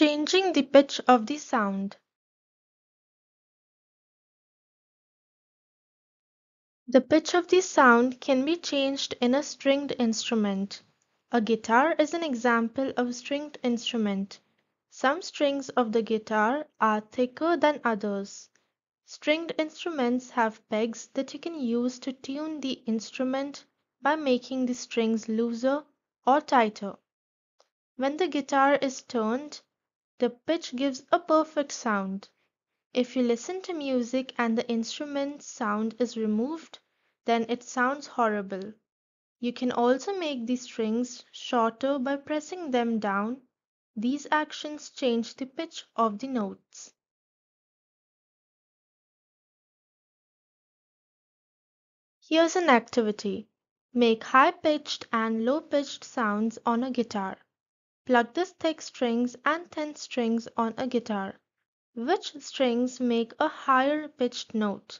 changing the pitch of the sound. The pitch of the sound can be changed in a stringed instrument. A guitar is an example of a stringed instrument. Some strings of the guitar are thicker than others. Stringed instruments have pegs that you can use to tune the instrument by making the strings looser or tighter. When the guitar is tuned, the pitch gives a perfect sound. If you listen to music and the instrument's sound is removed, then it sounds horrible. You can also make the strings shorter by pressing them down. These actions change the pitch of the notes. Here's an activity. Make high-pitched and low-pitched sounds on a guitar. Plug the thick strings and thin strings on a guitar. Which strings make a higher pitched note?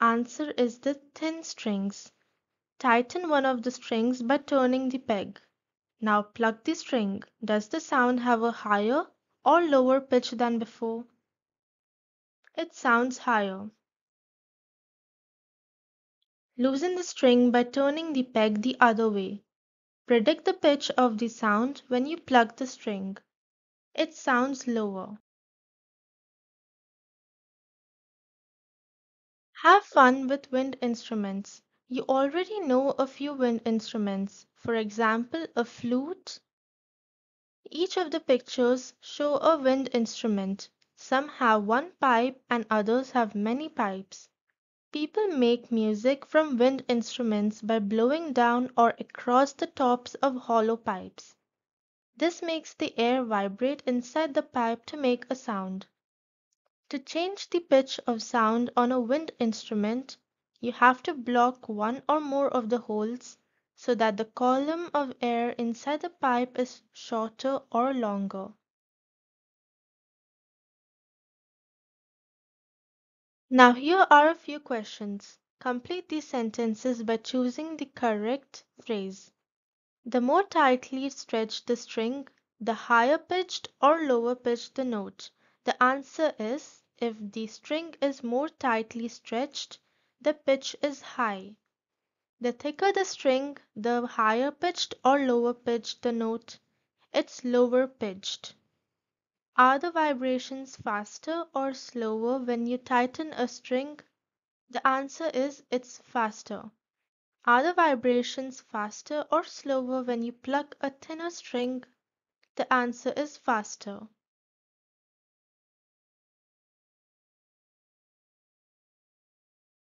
Answer is the thin strings. Tighten one of the strings by turning the peg. Now plug the string. Does the sound have a higher or lower pitch than before? It sounds higher. Loosen the string by turning the peg the other way. Predict the pitch of the sound when you plug the string. It sounds lower. Have fun with wind instruments. You already know a few wind instruments, for example, a flute. Each of the pictures show a wind instrument. Some have one pipe and others have many pipes. People make music from wind instruments by blowing down or across the tops of hollow pipes. This makes the air vibrate inside the pipe to make a sound. To change the pitch of sound on a wind instrument, you have to block one or more of the holes so that the column of air inside the pipe is shorter or longer. Now here are a few questions. Complete these sentences by choosing the correct phrase. The more tightly stretched the string, the higher pitched or lower pitched the note. The answer is, if the string is more tightly stretched, the pitch is high. The thicker the string, the higher pitched or lower pitched the note. It's lower pitched. Are the vibrations faster or slower when you tighten a string? The answer is, it's faster. Are the vibrations faster or slower when you plug a thinner string? The answer is faster.